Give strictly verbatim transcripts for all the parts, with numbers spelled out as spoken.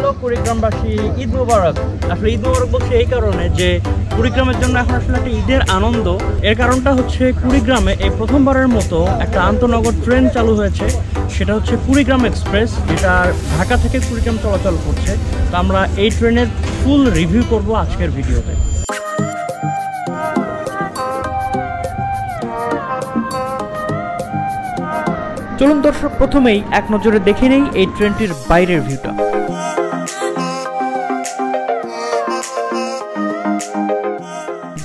হলো কুড়িগ্রামবাসী ঈদ মোবারক। আসলে ঈদ মোবারক বলছি এই কারণে যে কুড়িগ্রামের জন্য এখন আসলে একটা ঈদের আনন্দ। এর কারণটা হচ্ছে কুড়িগ্রামে এই প্রথমবারের মতো একটা আন্তনগর ট্রেন চালু হয়েছে, সেটা হচ্ছে কুড়িগ্রাম এক্সপ্রেস, যেটা ঢাকা থেকে কুড়িগ্রাম চলাচল করছে। তো আমরা এই ট্রেনের ফুল রিভিউ করব আজকের ভিডিওতে। চলুন দর্শক, প্রথমেই এক নজরে দেখে নেই এই ট্রেনটির বাইরের ভিউটা।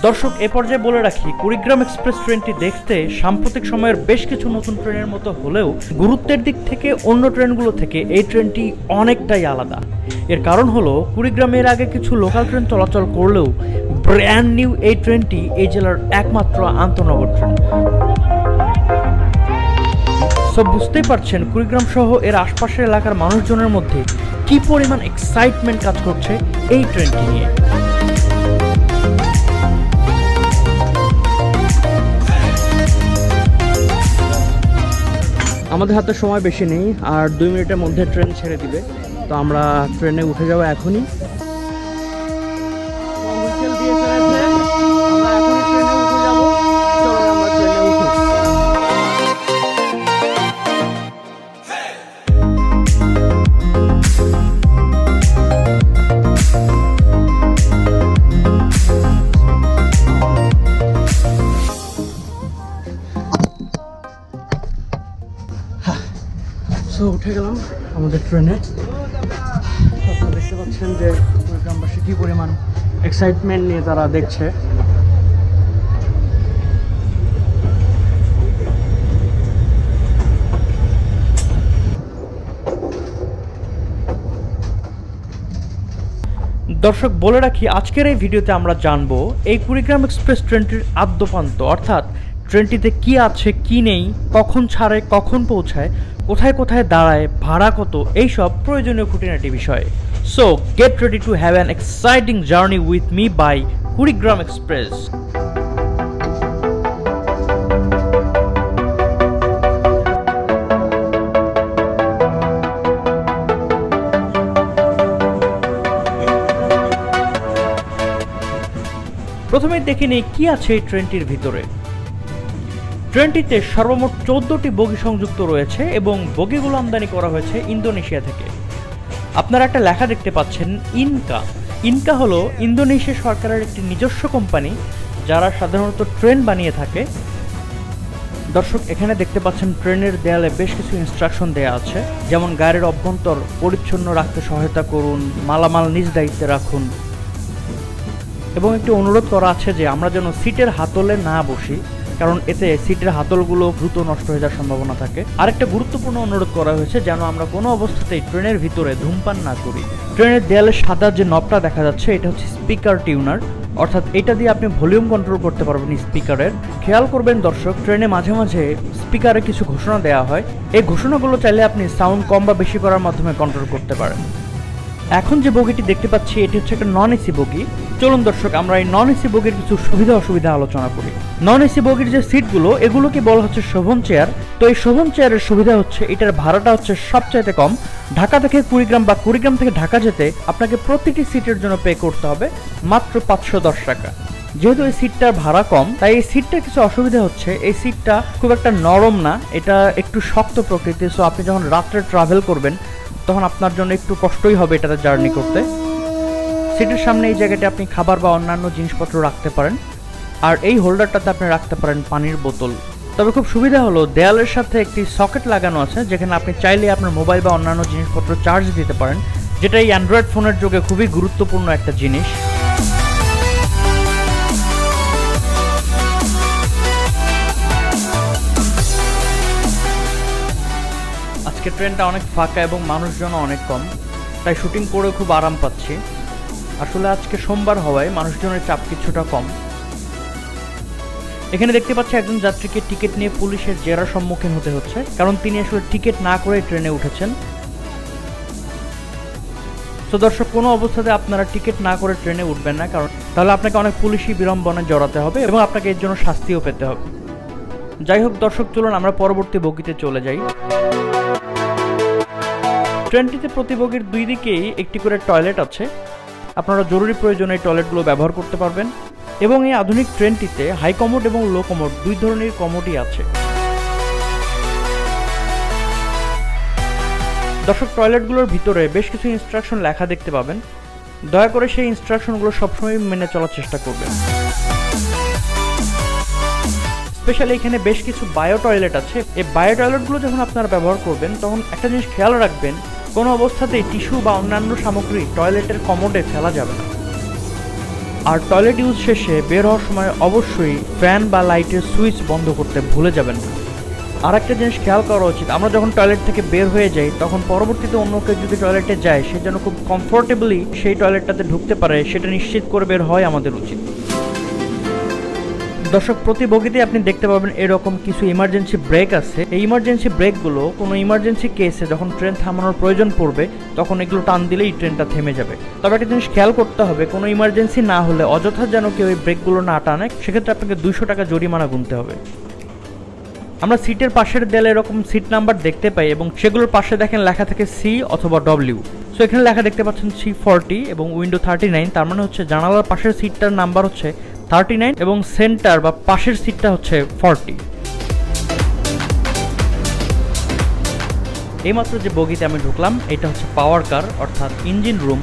দর্শক, এ পর্যায়ে বলে রাখি, কুড়িগ্রাম এক্সপ্রেস ট্রেনটি দেখতে সাম্প্রতিক সময়ের বেশ কিছু নতুন ট্রেনের মতো হলেও গুরুত্বের দিক থেকে অন্য ট্রেনগুলো থেকে এই ট্রেনটি অনেকটাই আলাদা। এর কারণ হলো, কুড়িগ্রামের আগে কিছু লোকাল ট্রেন চলাচল করলেও ব্র্যান্ড নিউ এই ট্রেনটি এই জেলার একমাত্র আন্তনগর ট্রেন। সব বুঝতেই পারছেন কুড়িগ্রাম সহ এর আশপাশের এলাকার মানুষজনের মধ্যে কি পরিমাণ এক্সাইটমেন্ট কাজ করছে এই ট্রেনটি নিয়ে। আমাদের হাতে সময় বেশি নেই, আর দুই মিনিটের মধ্যে ট্রেন ছেড়ে দিবে। তো আমরা ট্রেনে উঠে যাবো এখনই। তো উঠে গেলাম আমাদের ট্রেনে। আপনারা দেখতে পাচ্ছেন যে কুড়িগ্রামবাসী কী পরিমাণ এক্সাইটমেন্ট নিয়ে তারা দেখছে। দর্শক, বলে রাখি, আজকের এই ভিডিওতে আমরা জানবো এই কুড়িগ্রাম এক্সপ্রেস ট্রেনটির আদ্যপান্ত, অর্থাৎ ট্রেনটিতে কি আছে কি নেই, কখন ছাড়ে, কখন পৌঁছায়, কোথায় কোথায় দাঁড়ায়, ভাড়া কত, এইসব প্রয়োজনীয় খুঁটিনাটি বিষয়ে। So get ready to have an exciting journey with me by Kurigram express. প্রথমে দেখে নিই কি আছে এই ট্রেনটির ভিতরে। ট্রেনটিতে সর্বমোট চোদ্দটি বগি সংযুক্ত রয়েছে এবং বগিগুলো আমদানি করা হয়েছে ইন্দোনেশিয়া থেকে। আপনারা একটা লেখা দেখতে পাচ্ছেন ইনকা। ইনকা হলো ইন্দোনেশিয়া সরকারের একটি নিজস্ব কোম্পানি, যারা সাধারণত ট্রেন বানিয়ে থাকে। দর্শক, এখানে দেখতে পাচ্ছেন ট্রেনের দেয়ালে বেশ কিছু ইনস্ট্রাকশন দেয়া আছে, যেমন গাড়ির অভ্যন্তর পরিচ্ছন্ন রাখতে সহায়তা করুন, মালামাল নিজ দায়িত্বে রাখুন, এবং একটি অনুরোধ করা আছে যে আমরা যেন সিটের হাতলে না বসি, কারণ এতে সিটের হাতলগুলো দ্রুত নষ্ট হয়ে যাওয়ার সম্ভাবনা থাকে। আরেকটা গুরুত্বপূর্ণ অনুরোধ করা হয়েছে যেন আমরা কোনো অবস্থাতেই ট্রেনের ভিতরে ধূমপান না করি। ট্রেনের দেয়ালে সাদা যে নবটা দেখা যাচ্ছে, এটা হচ্ছে স্পিকার টিউনার, অর্থাৎ এটা দিয়ে আপনি ভলিউম কন্ট্রোল করতে পারবেন স্পিকারের। খেয়াল করবেন দর্শক, ট্রেনে মাঝে মাঝে স্পিকারে কিছু ঘোষণা দেওয়া হয়, এই ঘোষণাগুলো চাইলে আপনি সাউন্ড কম বা বেশি করার মাধ্যমে কন্ট্রোল করতে পারেন। এখন যে বগিটি দেখতে পাচ্ছি এটি হচ্ছে একটা নন এসি বগি। চলুন দর্শক, আমরা এই নন এসি বগির কিছু সুবিধা অসুবিধা আলোচনা করি। নন এসি বগির যে সিটগুলো, এগুলোকে বলা হচ্ছে শোভন চেয়ার। তো এই শোভন চেয়ারের সুবিধা হচ্ছে এটার ভাড়াটা হচ্ছে সবচাইতে কম। ঢাকা থেকে কুড়িগ্রাম বা কুড়িগ্রাম থেকে ঢাকা যেতে আপনাকে প্রতিটি সিটের জন্য পে করতে হবে মাত্র পাঁচশো দশ টাকা। যেহেতু এই সিটটার ভাড়া কম, তাই এই সিটটার কিছু অসুবিধা হচ্ছে এই সিটটা খুব একটা নরম না, এটা একটু শক্ত প্রকৃতির। সো আপনি যখন রাত্রে ট্রাভেল করবেন তখন আপনার জন্য একটু কষ্টই হবে এটাতে জার্নি করতে। সিটের সামনে এই জায়গাটা আপনি খাবার বা অন্যান্য জিনিসপত্র রাখতে পারেন, আর এই হোল্ডারটাতে আপনি রাখতে পারেন পানির বোতল। তবে খুব সুবিধা হলো দেয়ালের সাথে একটি সকেট লাগানো আছে, যেখানে আপনি চাইলে আপনার মোবাইল বা অন্যান্য জিনিসপত্র চার্জ দিতে পারেন, যেটা এই অ্যান্ড্রয়েড ফোনের যুগে খুবই গুরুত্বপূর্ণ একটা জিনিস। ট্রেনটা অনেক ফাঁকা এবং মানুষজন অনেক কম, তাই শুটিং করে খুব আরাম পাচ্ছি। আসলে আজকে সোমবার হওয়ায় মানুষজনের চাপ কিছুটা কম। এখানে দেখতে পাচ্ছি একজন যাত্রীকে টিকিট নিয়ে পুলিশের জেরার সম্মুখীন হতে হচ্ছে, কারণ তিনি আসলে টিকিট না করে ট্রেনে উঠেছেন। তো দর্শক, কোনো অবস্থাতে আপনারা টিকিট না করে ট্রেনে উঠবেন না, কারণ তাহলে আপনাকে অনেক পুলিশি বিড়ম্বনে জড়াতে হবে এবং আপনাকে এর জন্য শাস্তিও পেতে হবে। যাই হোক দর্শক, চলুন আমরা পরবর্তী বগিতে চলে যাই। ট্রেনটিতে প্রতিবগির দুই দিকেই একটি করে টয়লেট আছে। আপনারা জরুরি প্রয়োজনে টয়লেটগুলো ব্যবহার করতে পারবেন এবং এই আধুনিক ট্রেনটিতে হাই কমোড এবং লো কমোড দুই ধরনের কমোডই আছে। দর্শক, টয়লেটগুলোর ভিতরে বেশ কিছু ইনস্ট্রাকশন লেখা দেখতে পাবেন, দয়া করে সেই ইনস্ট্রাকশনগুলো সবসময় মেনে চলার চেষ্টা করবেন। স্পেশালি এখানে বেশ কিছু বায়ো টয়লেট আছে। এই বায়ো টয়লেটগুলো যখন আপনারা ব্যবহার করবেন তখন একটা জিনিস খেয়াল রাখবেন, কোনো অবস্থাতেই টিস্যু বা অন্যান্য সামগ্রী টয়লেটের কমোডে ফেলা যাবে না। আর টয়লেট ইউজ শেষে বের হওয়ার সময় অবশ্যই ফ্যান বা লাইটের সুইচ বন্ধ করতে ভুলে যাবেন না। আর একটা জিনিস খেয়াল করা উচিত, আমরা যখন টয়লেট থেকে বের হয়ে যাই তখন পরবর্তীতে অন্য কেউ যদি টয়লেটে যায় সে যেন খুব কমফোর্টেবলি সেই টয়লেটটাতে ঢুকতে পারে সেটা নিশ্চিত করে বের হয় আমাদের উচিত। দর্শক, প্রতি বগিতে আপনি দেখতে পাবেন এরকম কিছু ইমার্জেন্সি ব্রেক আছে। এই ইমার্জেন্সি ব্রেকগুলো কোনো ইমার্জেন্সি কেসে যখন ট্রেন থামানোর প্রয়োজন পড়বে তখন এগুলো টান দিলেই ট্রেনটা থেমে যাবে। তবে একটা জিনিস খেয়াল করতে হবে, কোনো ইমার্জেন্সি না হলে অযথা যেন কেউ এই ব্রেকগুলো না টানে, সেক্ষেত্রে আপনাকে দুইশো টাকা জরিমানা গুনতে হবে। আমরা সিটের পাশের দেয়ালে এরকম সিট নাম্বার দেখতে পাই এবং সেগুলোর পাশে দেখেন লেখা থাকে সি অথবা ডব্লিউ। সো এখানে লেখা দেখতে পাচ্ছেন সি ফোরটি এবং উইন্ডো থার্টি নাইন, তার মানে হচ্ছে জানালার পাশের সিটটার নাম্বার হচ্ছে থার্টি নাইন এবং সেন্টার বা পাশের সিটটা হচ্ছে ফোরটি। এইমাত্র যে বগিতে আমি ঢুকলাম এটা হচ্ছে পাওয়ার কার অর্থাৎ ইঞ্জিন রুম।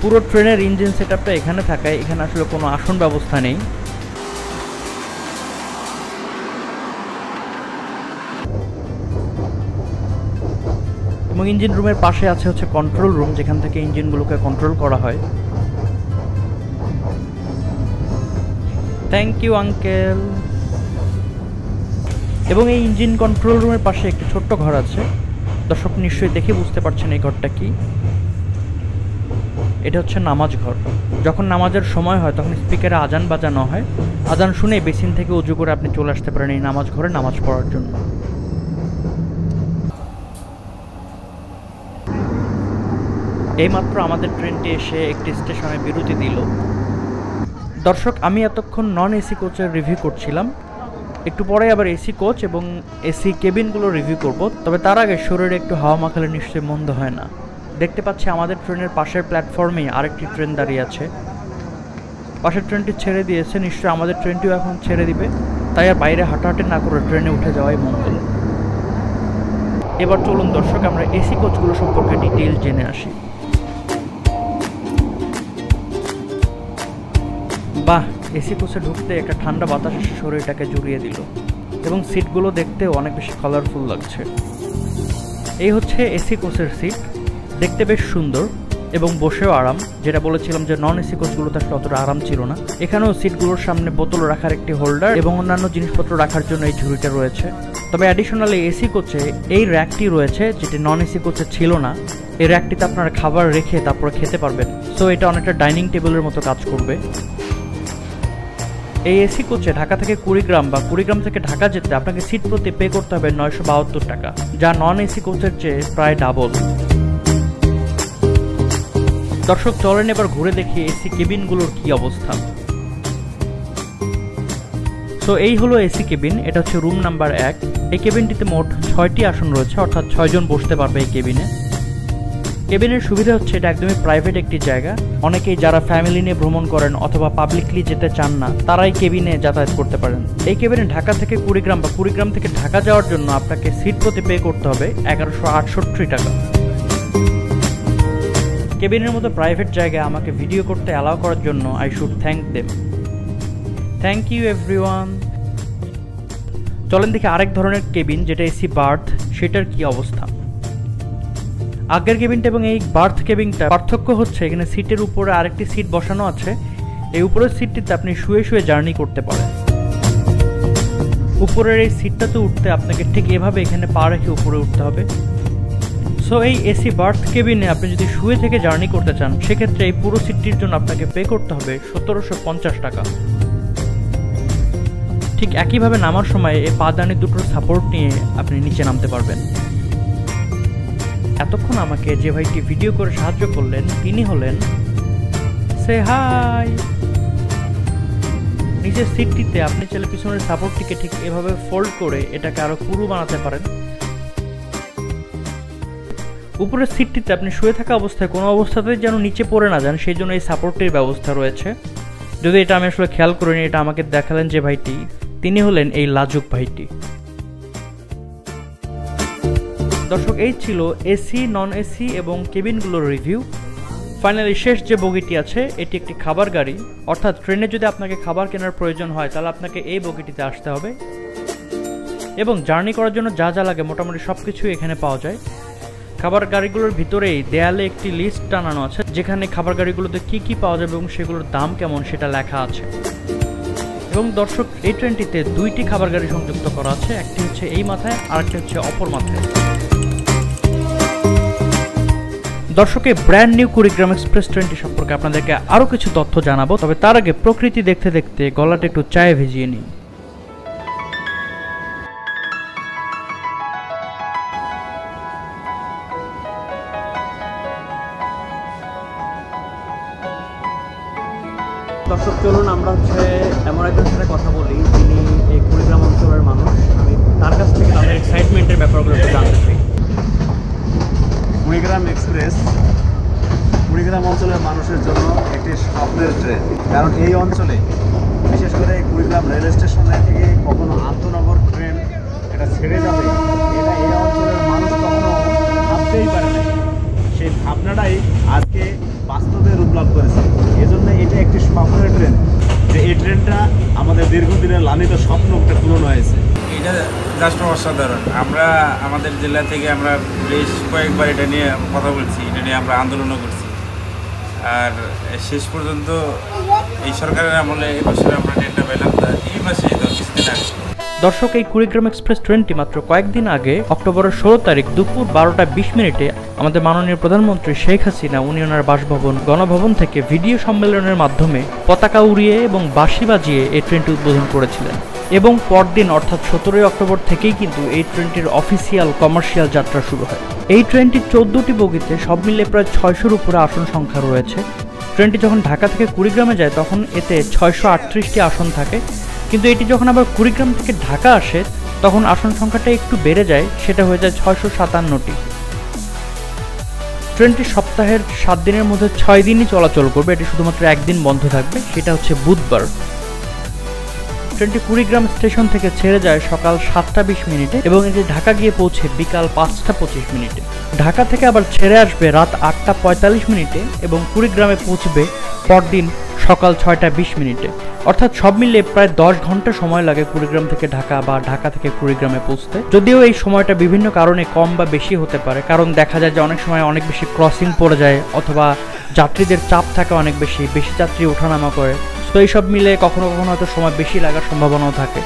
পুরো ট্রেনের ইঞ্জিন সেট আপটা এখানে থাকায় এখানে আসলে কোনো আসন ব্যবস্থা নেই। এবং ইঞ্জিন রুমের পাশে আছে হচ্ছে কন্ট্রোল রুম, যেখান থেকে ইঞ্জিনগুলোকে কন্ট্রোল করা হয়। Thank you uncle. এবং এই ইঞ্জিন কন্ট্রোল রুমের পাশে একটি ছোট্ট ঘর আছে। দর্শক নিশ্চয়ই দেখে বুঝতে পারছেন এই ঘরটা কি। এটা হচ্ছে নামাজ ঘর। যখন নামাজের সময় হয় তখন স্পিকারে আজান বাজানো হয়, আজান শুনে বেসিন থেকে উজু করে আপনি চলে আসতে পারেন এই নামাজ ঘরে নামাজ পড়ার জন্য। এইমাত্র আমাদের ট্রেনটি এসে একটি স্টেশনে বিরতি দিল। দর্শক, আমি এতক্ষণ নন এসি কোচের রিভিউ করছিলাম, একটু পরে আবার এসি কোচ এবং এসি কেবিনগুলো রিভিউ করব। তবে তার আগে শরীরে একটু হাওয়া মাখালে নিশ্চয়ই মন্দ হয় না। দেখতে পাচ্ছি আমাদের ট্রেনের পাশের প্ল্যাটফর্মেই আরেকটি ট্রেন দাঁড়িয়ে আছে। পাশের ট্রেনটি ছেড়ে দিয়েছে, নিশ্চয়ই আমাদের ট্রেনটিও এখন ছেড়ে দিবে, তাই আর বাইরে হাঁটাহাঁটি না করে ট্রেনে উঠে যাওয়াই মঙ্গল। এবার চলুন দর্শক আমরা এসি কোচগুলো সম্পর্কে ডিটেইল জেনে আসি। বাহ, এসি কোচে ঢুকতে একটা ঠান্ডা বাতাস শরীরটাকে জুড়িয়ে দিল এবং সিটগুলো দেখতেও অনেক বেশি কালারফুল লাগছে। এই হচ্ছে এসি কোচের সিট, দেখতে বেশ সুন্দর এবং বসেও আরাম। যেটা বলেছিলাম যে নন এসি কোচগুলোতে একটা অতটা আরাম ছিল না। এখানেও সিটগুলোর সামনে বোতল রাখার একটি হোল্ডার এবং অন্যান্য জিনিসপত্র রাখার জন্য এই ঝুড়িটা রয়েছে। তবে অ্যাডিশনালি এসি কোচে এই র্যাকটি রয়েছে যেটি নন এসি কোচে ছিল না। এই র্যাকটিতে আপনারা খাবার রেখে তারপরে খেতে পারবেন, সো এটা অনেকটা ডাইনিং টেবিলের মতো কাজ করবে। এই এসি কোচে ঢাকা থেকে কুড়িগ্রাম বা কুড়িগ্রাম থেকে ঢাকা যেতে আপনাকে সিট প্রতি পে করতে হবে নয়শো বাহাত্তর টাকা, যা নন এসি কোচের চেয়ে প্রায় ডাবল। দর্শক চলেন এবার ঘুরে দেখি এসি কেবিনগুলোর কি অবস্থা। তো এই হলো এসি কেবিন, এটা হচ্ছে রুম নাম্বার এক। এই কেবিনটিতে মোট ছয়টি আসন রয়েছে, অর্থাৎ ছয়জন বসতে পারবে এই কেবিনে। কেবিনের সুবিধা হচ্ছে এটা একদমই প্রাইভেট একটি জায়গা। অনেকেই যারা ফ্যামিলি নিয়ে ভ্রমণ করেন অথবা পাবলিকলি যেতে চান না তারা এই কেবিনে যাতায়াত করতে পারেন। এই কেবিনে ঢাকা থেকে কুড়িগ্রাম বা কুড়িগ্রাম থেকে ঢাকা যাওয়ার জন্য আপনাকে সিট প্রতি পে করতে হবে এগারোশো আটষট্টি টাকা। কেবিনের মতো প্রাইভেট জায়গায় আমাকে ভিডিও করতে অ্যালাউ করার জন্য I should thank them. Thank you everyone. চলেন দেখি আরেক ধরনের কেবিন যেটা এসি বার্থ, সেটার কি অবস্থা। আগের কেবিনটা এবং এই বার্থ কেবিনটা পার্থক্য হচ্ছে এখানে সিটের উপরে আরেকটি সিট বসানো আছে। এই উপরের সিটটিতে আপনি শুয়ে শুয়ে জার্নি করতে পারেন। উপরের এই সিটটাতে উঠতে আপনাকে ঠিক এভাবে এখানে পা রেখে উপরে উঠতে হবে। সো এই এসি বার্থ কেবিনে আপনি যদি শুয়ে থেকে জার্নি করতে চান সেক্ষেত্রে এই পুরো সিটটির জন্য আপনাকে পে করতে হবে সতেরোশো পঞ্চাশ টাকা। ঠিক একইভাবে নামার সময় এই পাদানি দুটোর সাপোর্ট নিয়ে আপনি নিচে নামতে পারবেন। এতক্ষণ আমাকে যে ভাইটি ভিডিও করে সাহায্য করলেন তিনি হলেন সে হাই। নিচের সিটটিতে আপনি চাইলে পিছনের সাপোর্টটিকে ঠিক এভাবে ফোল্ড করে এটাকে আরও পুরু বানাতে পারেন। উপরে সিটটিতে আপনি শুয়ে থাকা অবস্থায় কোনো অবস্থাতেই যেন নিচে পড়ে না যান সেই জন্য এই সাপোর্টের ব্যবস্থা রয়েছে। যদি এটা আমি আসলে খেয়াল করিনি, এটা আমাকে দেখালেন যে ভাইটি, তিনি হলেন এই লাজুক ভাইটি। দর্শক, এই ছিল এসি, নন এসি এবং কেবিনগুলোর রিভিউ। ফাইনালি শেষ যে বগিটি আছে এটি একটি খাবার গাড়ি, অর্থাৎ ট্রেনে যদি আপনাকে খাবার কেনার প্রয়োজন হয় তাহলে আপনাকে এই বগিটিতে আসতে হবে এবং জার্নি করার জন্য যা যা লাগে মোটামুটি সব কিছুই এখানে পাওয়া যায়। খাবার গাড়িগুলোর ভিতরেই দেয়ালে একটি লিস্ট টানানো আছে যেখানে খাবার গাড়িগুলোতে কি কি পাওয়া যাবে এবং সেগুলোর দাম কেমন সেটা লেখা আছে। এবং দর্শক, এই ট্রেনটিতে দুইটি খাবার গাড়ি সংযুক্ত করা আছে, একটি হচ্ছে এই মাথায় আর একটি হচ্ছে অপর মাথায়। দর্শকে ব্র্যান্ড নিউ কুড়িগ্রাম এক্সপ্রেস ট্রেনটি সম্পর্কে আপনাদেরকে আরও কিছু তথ্য জানাবো, তবে তার আগে প্রকৃতি দেখতে দেখতে গলাটা একটু চায়ে ভিজিয়ে নিই। দর্শক, চলুন আমরা হচ্ছে এমন একজনের সাথে কথা বলি যিনি এই কুড়িগ্রাম অঞ্চলের মানুষ। আমি তার কাছ থেকে তাদের এক্সাইটমেন্টের ব্যাপারগুলো একটু জানতে চাই। কুড়িগ্রাম এক্সপ্রেস কুড়িগ্রাম অঞ্চলের মানুষের জন্য একটি স্বপ্নের ট্রেন, কারণ এই অঞ্চলে বিশেষ করে কুড়িগ্রাম রেল স্টেশনে থেকে কখনো আন্তনগর ট্রেন এটা ছেড়ে যাবে এটা এই অঞ্চলের মানুষ কখনো ভাবতেই পারে না। সেই ভাবনাটাই আজকে বাস্তবে রূপ লাভ করেছে, এজন্য এটা একটি স্বপ্নের ট্রেন। যে এই ট্রেনটা আমাদের দীর্ঘদিনের লালিত স্বপ্ন একটা পূরণ হয়েছে, এটা জাস্ট অসাধারণ। আমরা আমাদের জেলা থেকে আমরা বেশ কয়েকবার এটা নিয়ে কথা বলছি, এটা নিয়ে আমরা আন্দোলনও করছি, আর শেষ পর্যন্ত এই সরকারের আমলে এই বছর আমরা ট্রেনটা পেলাম এই মাসে দশ দিন আগে। দর্শক, এই কুড়িগ্রাম এক্সপ্রেস ট্রেনটি মাত্র কয়েকদিন আগে অক্টোবরের ষোলো তারিখ দুপুর বারোটা বিশ মিনিটে আমাদের মাননীয় প্রধানমন্ত্রী শেখ হাসিনা উনি ওনার বাসভবন গণভবন থেকে ভিডিও সম্মেলনের মাধ্যমে পতাকা উড়িয়ে এবং বাঁশি বাজিয়ে এই ট্রেনটি উদ্বোধন করেছিলেন এবং পরদিন অর্থাৎ সতেরোই অক্টোবর থেকেই কিন্তু এই ট্রেনটির অফিসিয়াল কমার্শিয়াল যাত্রা শুরু হয়। এই ট্রেনটির চোদ্দোটি বগিতে সব মিলে প্রায় ছয়শোর উপরে আসন সংখ্যা রয়েছে। ট্রেনটি যখন ঢাকা থেকে কুড়িগ্রামে যায় তখন এতে ছয়শো আটত্রিশটি আসন থাকে, কিন্তু এটি যখন আবার কুড়িগ্রাম থেকে ঢাকা আসে তখন আসন সংখ্যাটা একটু বেড়ে যায়, সেটা হয়ে যায় ছয়শো সাতান্নটি। ট্রেনটি সপ্তাহের সাত দিনের মধ্যে ছয় দিনই চলাচল করবে, এটি শুধুমাত্র একদিন বন্ধ থাকবে, সেটা হচ্ছে বুধবার। ট্রেনটি কুড়িগ্রাম স্টেশন থেকে ছেড়ে যায় সকাল সাতটা বিশ মিনিটে এবং এটি ঢাকা গিয়ে পৌঁছে বিকাল পাঁচটা পঁচিশ মিনিটে। ঢাকা থেকে আবার ছেড়ে আসবে রাত আটটা পঁয়তাল্লিশ মিনিটে এবং কুড়িগ্রামে পৌঁছবে পরদিন সকাল ছয়টা বিশ মিনিটে। অর্থাৎ সব মিলিয়ে প্রায় দশ ঘন্টা সময় লাগে কুড়িগ্রাম থেকে ঢাকা বা ঢাকা থেকে কুড়িগ্রামে পৌঁছতে। যদিও এই সময়টা বিভিন্ন কারণে কম বা বেশি হতে পারে, কারণ দেখা যায় যে অনেক সময় অনেক বেশি ক্রসিং পড়ে যায় অথবা যাত্রীদের চাপ থাকে অনেক বেশি, বেশি যাত্রী ওঠানামা করে, তো এইসব মিলে কখনো কখনো হয়তো সময় বেশি লাগার সম্ভাবনাও থাকে।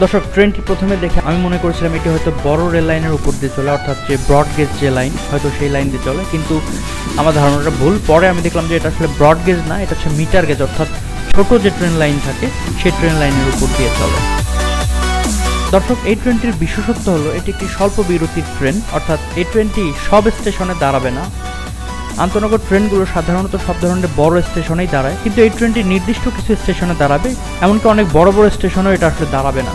দর্শক, ট্রেনটি প্রথমে দেখে আমি মনে করেছিলাম এটি হয়তো বড় রেল লাইনের উপর দিয়ে চলে, অর্থাৎ যে ব্রডগেজ যে লাইন হয়তো সেই লাইন দিয়ে চলে, কিন্তু আমার ধারণাটা ভুল। পরে আমি দেখলাম যে এটা আসলে ব্রডগেজ না, এটা হচ্ছে মিটার গেজ, অর্থাৎ ছোটো যে ট্রেন লাইন থাকে সেই ট্রেন লাইনের উপর দিয়ে চলে। দর্শক, এই ট্রেনটির বিশেষত্ব হলো এটি একটি স্বল্প বিরতির ট্রেন, অর্থাৎ এই ট্রেনটি সব স্টেশনে দাঁড়াবে না। আন্তনগর ট্রেনগুলো সাধারণত সব ধরনের বড় স্টেশনেই দাঁড়ায়, কিন্তু এই ট্রেনটি নির্দিষ্ট কিছু স্টেশনে দাঁড়াবে, এমনকি অনেক বড় বড় স্টেশনেও এটা আসলে দাঁড়াবে না।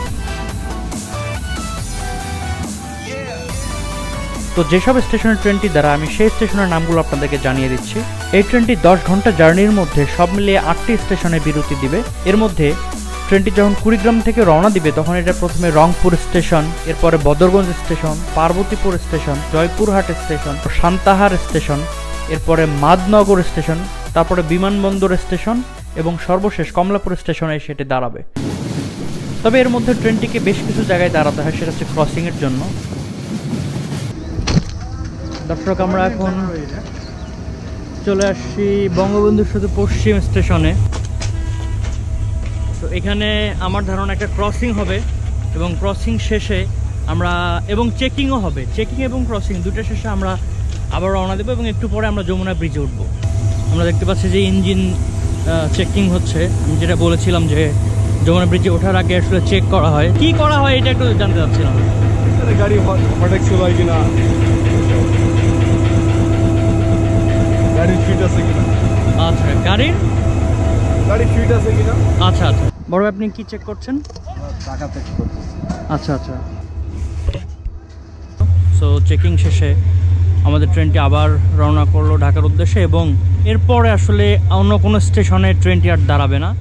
তো যেসব স্টেশনের ট্রেনটি দ্বারা আমি সেই স্টেশনের নামগুলো আপনাদেরকে জানিয়ে দিচ্ছি। এই ট্রেনটি দশ ঘন্টা জার্নির মধ্যে সব মিলিয়ে আটটি স্টেশনে বিরতি দিবে। এর মধ্যে ট্রেনটি যখন কুড়িগ্রাম থেকে রওনা দিবে তখন এটা প্রথমে রংপুর স্টেশন, এরপরে Badarganj station, Parbatipur station, Joypurhat station, Santahar station, এরপরে মাদনগর স্টেশন, তারপরে বিমানবন্দর স্টেশন এবং সর্বশেষ কমলাপুর স্টেশনে সেটি দাঁড়াবে। তবে এর মধ্যে ট্রেনটিকে বেশ কিছু জায়গায় দাঁড়াতে হয়, সেটা হচ্ছে ক্রসিংয়ের জন্য। দর্শক, আমরা এখন চলে আসছি বঙ্গবন্ধু সেতু পশ্চিম স্টেশনে। তো এখানে আমার ধারণা একটা ক্রসিং হবে এবং ক্রসিং শেষে আমরা এবং চেকিংও হবে, চেকিং এবং ক্রসিং দুটো শেষে আমরা আবার রওনা দেবো এবং একটু পরে আমরা যমুনা ব্রিজে উঠবো। আমরা দেখতে পাচ্ছি যে ইঞ্জিন চেকিং হচ্ছে। আমি যেটা বলেছিলাম যে যমুনা ব্রিজে ওঠার আগে আসলে চেক করা হয়, কি করা হয় এটা একটু জানতে চাচ্ছিলাম। গাড়ি হঠাৎ চলে হয় কিনা, গাড়ির ফিট আছে কিনা। আচ্ছা, গাড়ির গাড়ির ফিট আছে কিনা। আচ্ছা আচ্ছা, বড় আপনি কি চেক করছেন? টাকা চেক করতেছি। আচ্ছা আচ্ছা। सो चेकिंग शेषे ट्रेन की आबार रवाना करलो ढाकार उद्देश्य और एरपर आसले अन्य कोनो स्टेशने ट्रेन की आर दाड़ाबे ना।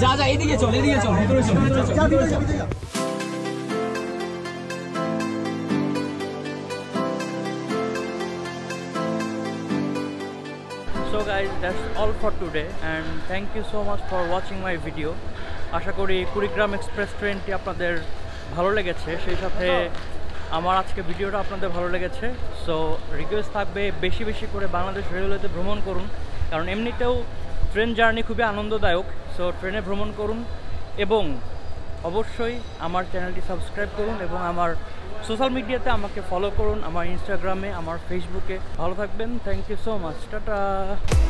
जा जा এদিকে চল এদিকে চল ভিতরে চল ভিতরে চল। So guys, that's all for today and thank you so much for watching my video। आशा करी कुड़ीग्राम एक्सप्रेस ट्रेन टी আপনাদের ভালো লেগেছে, সেই সাথে আমার আজকে ভিডিওটা আপনাদের ভালো লেগেছে। সো রিকোয়েস্ট থাকবে বেশি বেশি করে বাংলাদেশ রেলওয়েতে ভ্রমণ করুন, কারণ এমনিতেও ট্রেন জার্নি খুবই আনন্দদায়ক। সো ট্রেনে ভ্রমণ করুন এবং অবশ্যই আমার চ্যানেলটি সাবস্ক্রাইব করুন এবং আমার সোশ্যাল মিডিয়াতে আমাকে ফলো করুন, আমার ইনস্টাগ্রামে আমার ফেসবুকে। ভালো থাকবেন, thank you so much, tata.